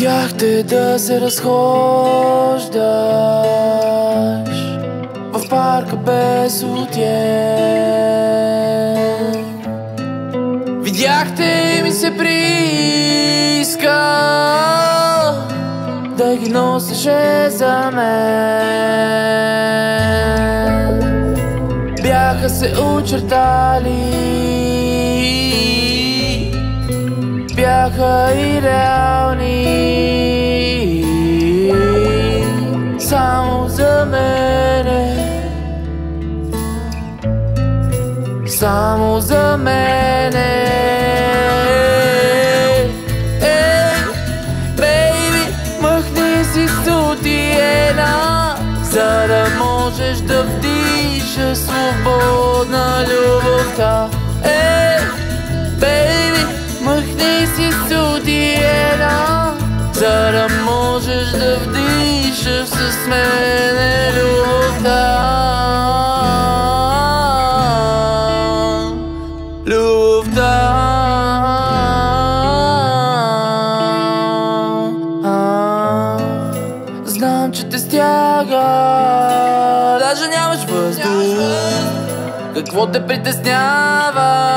яхти, де се разхождаш в парка без отен. Видяхте и ми се прииска да ги носеше за мен. Бяха се очертали, бяха и реални, само за мене, само за мене. Бейби, махни си сутиена, за да можеш да вдишаш свободна любовта. Махни си студиена, за да можеш да вдишаш с мене любовта. Любовта. Знам, че те стяга, даже нямаш въздух. Какво те притеснява?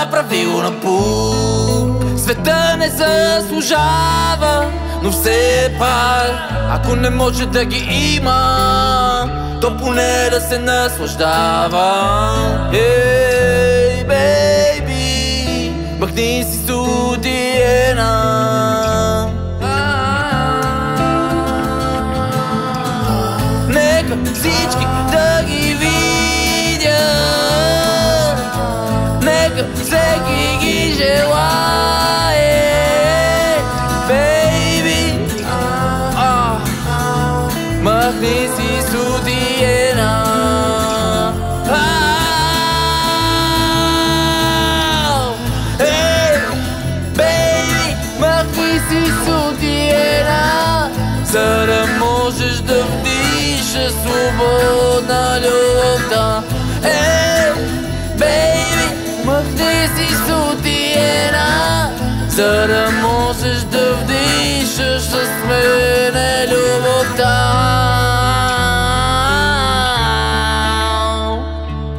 Направи го напук. Света не заслужава, но все пак, ако не може да ги има, то поне да се наслаждава. Ей, бейби, махни си студиена. Нека всички да ги видят, всеки ги желае. Бейби, махни си студиена. Бейби, махни си студиена, за да можеш да вдишаш свободна любовта. Махни си студиена, за да можеш да вдишаш с мене любовта.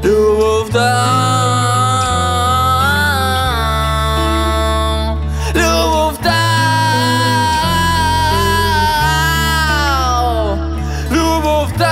Любовта. Любовта. Любовта.